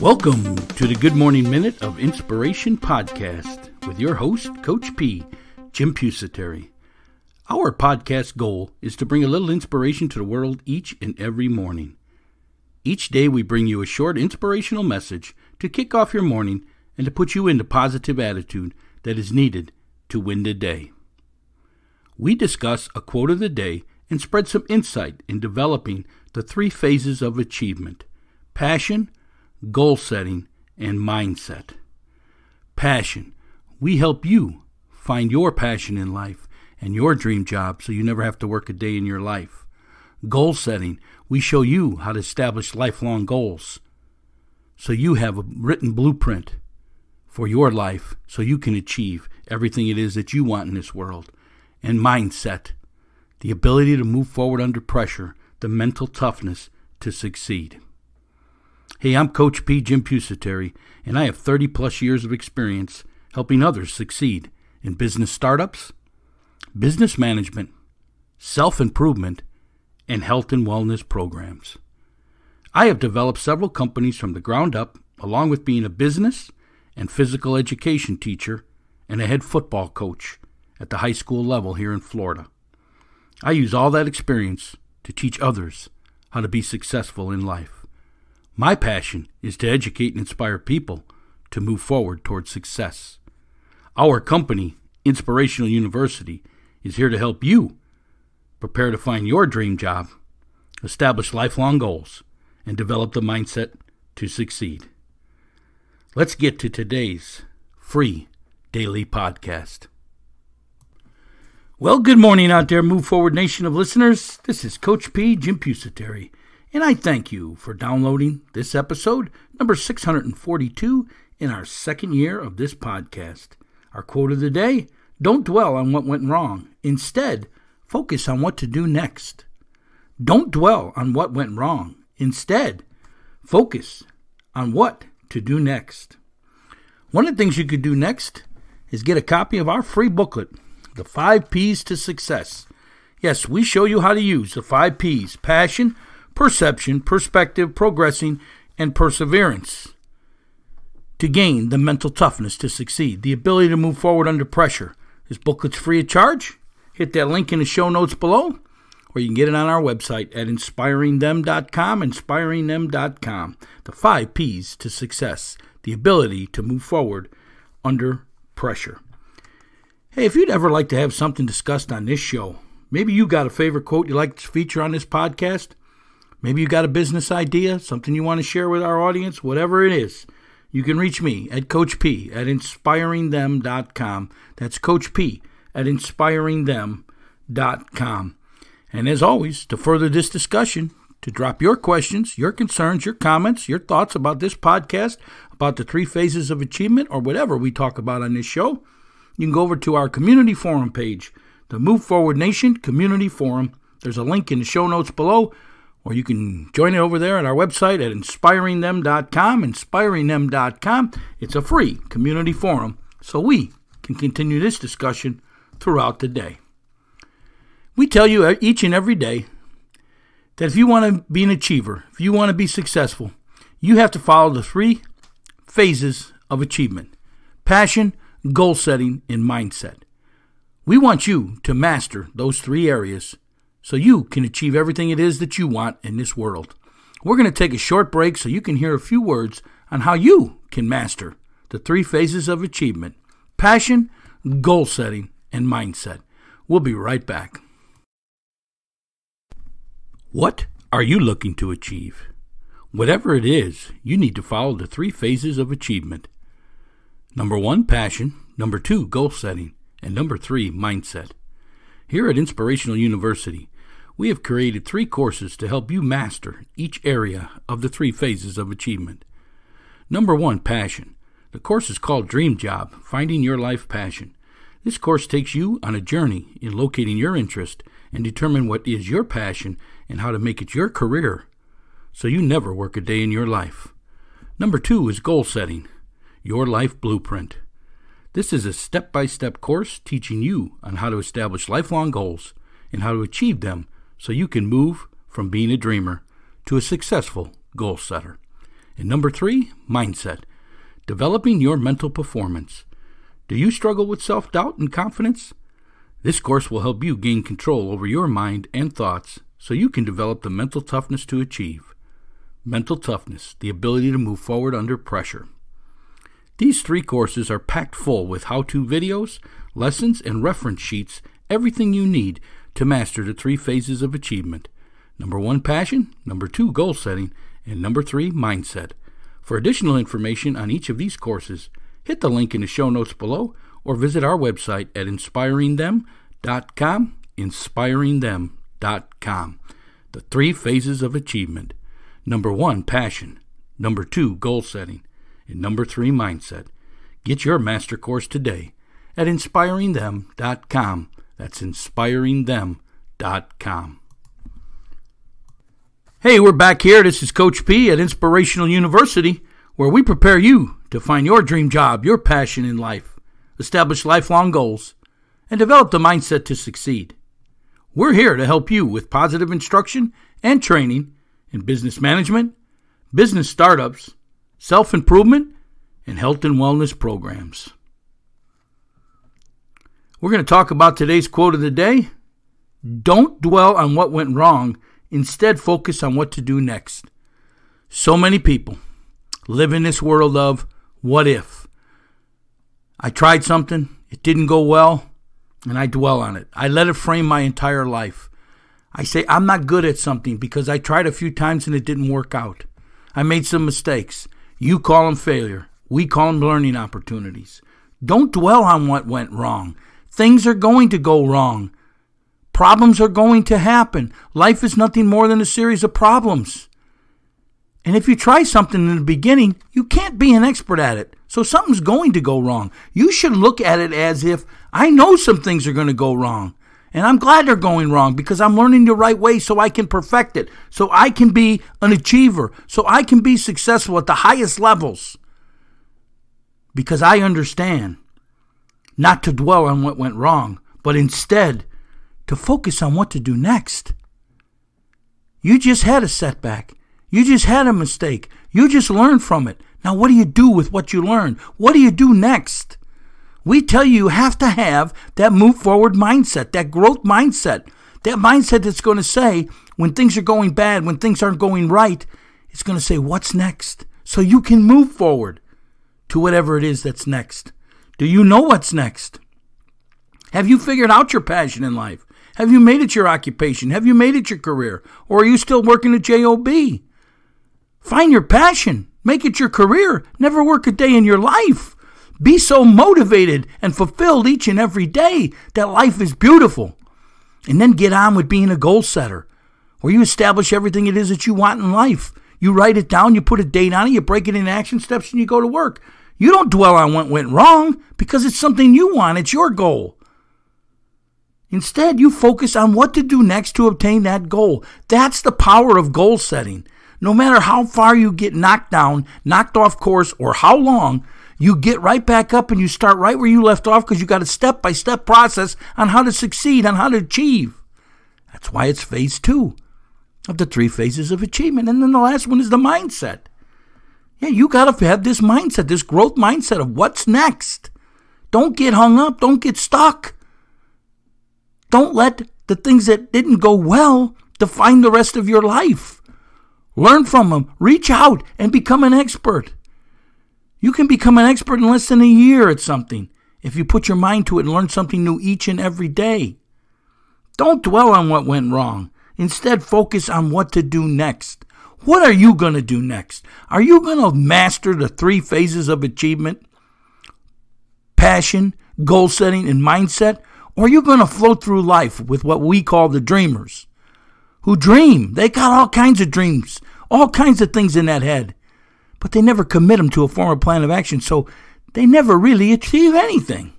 Welcome to the Good Morning Minute of Inspiration podcast with your host, Coach P, Jim Pusateri. Our podcast goal is to bring a little inspiration to the world each and every morning. Each day we bring you a short inspirational message to kick off your morning and to put you in the positive attitude that is needed to win the day. We discuss a quote of the day and spread some insight in developing the three phases of achievement: passion, goal setting, and mindset. Passion. We help you find your passion in life and your dream job so you never have to work a day in your life. Goal setting. We show you how to establish lifelong goals so you have a written blueprint for your life so you can achieve everything it is that you want in this world. And mindset. The ability to move forward under pressure, the mental toughness to succeed. Hey, I'm Coach P. Jim Pusateri, and I have 30-plus years of experience helping others succeed in business startups, business management, self-improvement, and health and wellness programs. I have developed several companies from the ground up, along with being a business and physical education teacher and a head football coach at the high school level here in Florida. I use all that experience to teach others how to be successful in life. My passion is to educate and inspire people to move forward towards success. Our company, Inspirational University, is here to help you prepare to find your dream job, establish lifelong goals, and develop the mindset to succeed. Let's get to today's free daily podcast. Well, good morning out there, Move Forward Nation of listeners. This is Coach P. Jim Pusateri. And I thank you for downloading this episode, number 642, in our second year of this podcast. Our quote of the day: don't dwell on what went wrong. Instead, focus on what to do next. Don't dwell on what went wrong. Instead, focus on what to do next. One of the things you could do next is get a copy of our free booklet, The 5 P's to Success. Yes, we show you how to use the 5 P's: passion, perception, perspective, progressing, and perseverance to gain the mental toughness to succeed, the ability to move forward under pressure. This booklet's free of charge. Hit that link in the show notes below, or you can get it on our website at inspiringthem.com, inspiringthem.com. The 5 P's to Success, the ability to move forward under pressure. Hey, if you'd ever like to have something discussed on this show, maybe you got a favorite quote you'd like to feature on this podcast, maybe you got a business idea, something you want to share with our audience, whatever it is, you can reach me at Coach P at inspiringthem.com. That's Coach P at inspiringthem.com. And as always, to further this discussion, to drop your questions, your concerns, your comments, your thoughts about this podcast, about the three phases of achievement, or whatever we talk about on this show, you can go over to our community forum page, the Move Forward Nation Community Forum. There's a link in the show notes below. Or you can join it over there at our website at inspiringthem.com, inspiringthem.com. It's a free community forum, so we can continue this discussion throughout the day. We tell you each and every day that if you want to be an achiever, if you want to be successful, you have to follow the three phases of achievement: passion, goal setting, and mindset. We want you to master those three areas so you can achieve everything it is that you want in this world. We're going to take a short break so you can hear a few words on how you can master the three phases of achievement: passion, goal setting, and mindset. We'll be right back. What are you looking to achieve? Whatever it is, you need to follow the three phases of achievement. Number 1, passion. Number 2, goal setting. And number 3, mindset. Here at Inspirational University, we have created 3 courses to help you master each area of the three phases of achievement. Number 1, passion. The course is called Dream Job, Finding Your Life Passion. This course takes you on a journey in locating your interest and determine what is your passion and how to make it your career so you never work a day in your life. Number 2 is goal setting, Your Life Blueprint. This is a step-by-step course teaching you on how to establish lifelong goals and how to achieve them so you can move from being a dreamer to a successful goal setter. And number 3, mindset. Developing your mental performance. Do you struggle with self-doubt and confidence? This course will help you gain control over your mind and thoughts so you can develop the mental toughness to achieve. Mental toughness, the ability to move forward under pressure. These 3 courses are packed full with how-to videos, lessons, and reference sheets, everything you need to master the 3 phases of achievement. Number 1, passion. Number 2, goal setting. And number 3, mindset. For additional information on each of these courses, hit the link in the show notes below or visit our website at inspiringthem.com, inspiringthem.com. The 3 phases of achievement. Number 1, passion. Number 2, goal setting. And number 3, mindset. Get your master course today at inspiringthem.com. That's inspiringthem.com. Hey, we're back here. This is Coach P at Inspirational University, where we prepare you to find your dream job, your passion in life, establish lifelong goals, and develop the mindset to succeed. We're here to help you with positive instruction and training in business management, business startups, self-improvement, and health and wellness programs. We're going to talk about today's quote of the day. Don't dwell on what went wrong. Instead, focus on what to do next. So many people live in this world of what if. I tried something, it didn't go well, and I dwell on it. I let it frame my entire life. I say I'm not good at something because I tried a few times and it didn't work out. I made some mistakes. You call them failure. We call them learning opportunities. Don't dwell on what went wrong. Things are going to go wrong. Problems are going to happen. Life is nothing more than a series of problems. And if you try something in the beginning, you can't be an expert at it. So something's going to go wrong. You should look at it as if, I know some things are going to go wrong. And I'm glad they're going wrong because I'm learning the right way so I can perfect it. So I can be an achiever. So I can be successful at the highest levels. Because I understand not to dwell on what went wrong, but instead to focus on what to do next. You just had a setback. You just had a mistake. You just learned from it. Now what do you do with what you learned? What do you do next? We tell you have to have that move forward mindset, that growth mindset, that mindset that's going to say when things are going bad, when things aren't going right, it's going to say what's next so you can move forward to whatever it is that's next. Do you know what's next? Have you figured out your passion in life? Have you made it your occupation? Have you made it your career? Or are you still working a J-O-B? Find your passion. Make it your career. Never work a day in your life. Be so motivated and fulfilled each and every day that life is beautiful. And then get on with being a goal setter, where you establish everything it is that you want in life. You write it down, you put a date on it, you break it into action steps, and you go to work. You don't dwell on what went wrong because it's something you want. It's your goal. Instead, you focus on what to do next to obtain that goal. That's the power of goal setting. No matter how far you get knocked down, knocked off course, or how long, you get right back up and you start right where you left off because you got a step-by-step process on how to succeed, on how to achieve. That's why it's phase 2 of the 3 phases of achievement. And then the last one is the mindset. Yeah, you got to have this mindset, this growth mindset of what's next. Don't get hung up. Don't get stuck. Don't let the things that didn't go well define the rest of your life. Learn from them. Reach out and become an expert. You can become an expert in less than a year at something if you put your mind to it and learn something new each and every day. Don't dwell on what went wrong. Instead, focus on what to do next. What are you going to do next? Are you going to master the 3 phases of achievement? Passion, goal setting, and mindset? Or are you going to float through life with what we call the dreamers who dream? They got all kinds of dreams, all kinds of things in that head, but they never commit them to a formal plan of action, so they never really achieve anything.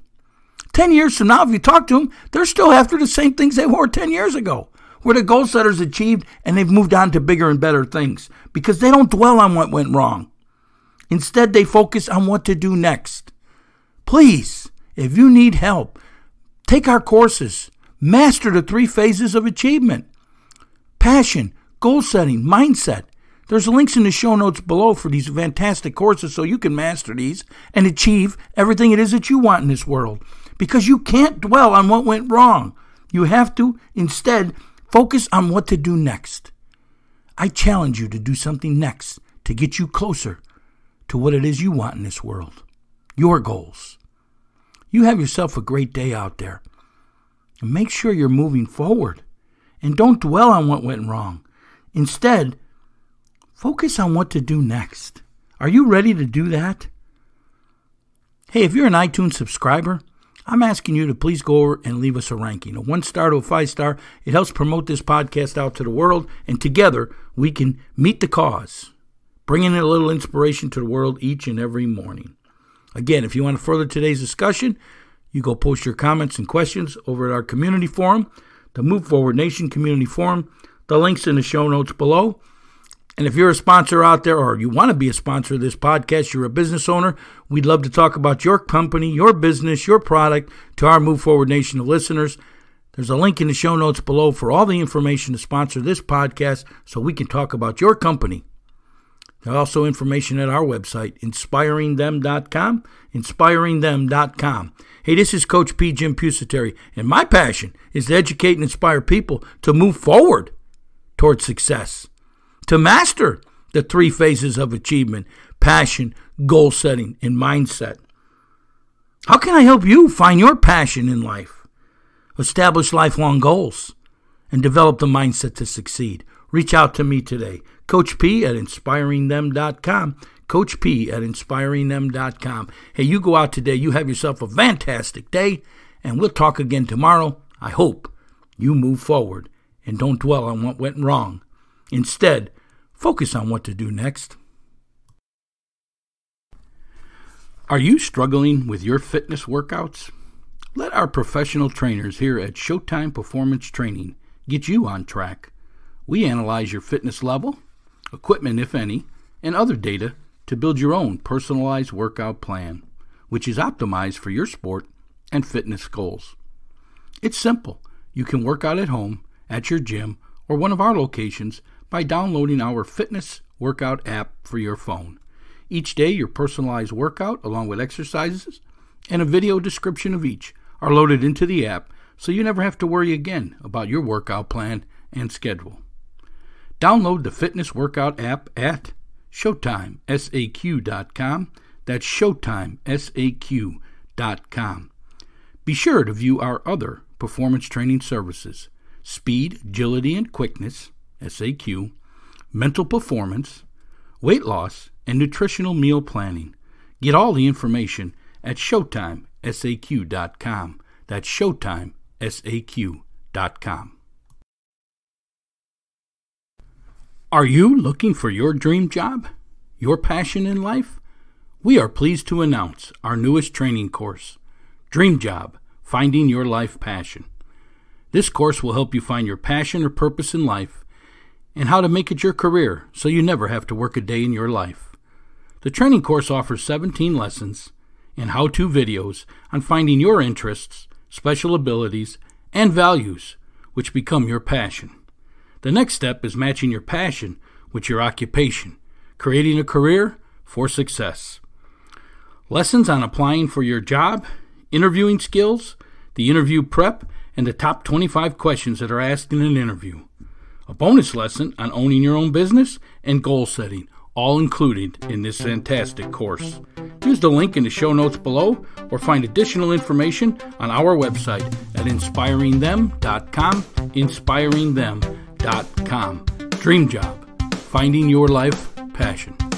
10 years from now, if you talk to them, they're still after the same things they were 10 years ago, where the goal setters achieved and they've moved on to bigger and better things because they don't dwell on what went wrong. Instead, they focus on what to do next. Please, if you need help, take our courses. Master the 3 phases of achievement. Passion, goal setting, mindset. There's links in the show notes below for these fantastic courses so you can master these and achieve everything it is that you want in this world. Because you can't dwell on what went wrong. You have to instead focus on what to do next. I challenge you to do something next to get you closer to what it is you want in this world. Your goals. You have yourself a great day out there. And make sure you're moving forward. And don't dwell on what went wrong. Instead, focus on what to do next. Are you ready to do that? Hey, if you're an iTunes subscriber, I'm asking you to please go over and leave us a ranking, a 1-star to a 5-star. It helps promote this podcast out to the world, and together we can meet the cause, bringing a little inspiration to the world each and every morning. Again, if you want to further today's discussion, you go post your comments and questions over at our community forum, the Move Forward Nation community forum. The link's in the show notes below. And if you're a sponsor out there or you want to be a sponsor of this podcast, you're a business owner, we'd love to talk about your company, your business, your product to our Move Forward Nation of listeners. There's a link in the show notes below for all the information to sponsor this podcast so we can talk about your company. There's also information at our website, inspiringthem.com, inspiringthem.com. Hey, this is Coach P. Jim Pusateri, and my passion is to educate and inspire people to move forward towards success. To master the three phases of achievement, passion, goal setting, and mindset. How can I help you find your passion in life? Establish lifelong goals and develop the mindset to succeed. Reach out to me today. Coach P at inspiringthem.com. Coach P at inspiringthem.com. Hey, you go out today. You have yourself a fantastic day, and we'll talk again tomorrow. I hope you move forward and don't dwell on what went wrong. Instead, focus on what to do next. Are you struggling with your fitness workouts? Let our professional trainers here at Showtime Performance Training get you on track. We analyze your fitness level, equipment if any, and other data to build your own personalized workout plan, which is optimized for your sport and fitness goals. It's simple. You can work out at home, at your gym, or one of our locations by downloading our fitness workout app for your phone. Each day, your personalized workout, along with exercises and a video description of each, are loaded into the app so you never have to worry again about your workout plan and schedule. Download the fitness workout app at ShowtimeSAQ.com. That's ShowtimeSAQ.com. Be sure to view our other performance training services: Speed, Agility, and Quickness, SAQ, Mental Performance, Weight Loss, and Nutritional Meal Planning. Get all the information at ShowtimeSAQ.com. That's ShowtimeSAQ.com. Are you looking for your dream job? Your passion in life? We are pleased to announce our newest training course, Dream Job, Finding Your Life Passion. This course will help you find your passion or purpose in life and how to make it your career so you never have to work a day in your life. The training course offers 17 lessons and how-to videos on finding your interests, special abilities, and values which become your passion. The next step is matching your passion with your occupation, creating a career for success. Lessons on applying for your job, interviewing skills, the interview prep, and the top 25 questions that are asked in an interview. A bonus lesson on owning your own business and goal setting, all included in this fantastic course. Use the link in the show notes below or find additional information on our website at inspiringthem.com, inspiringthem.com. Dream Job, Finding Your Life Passion.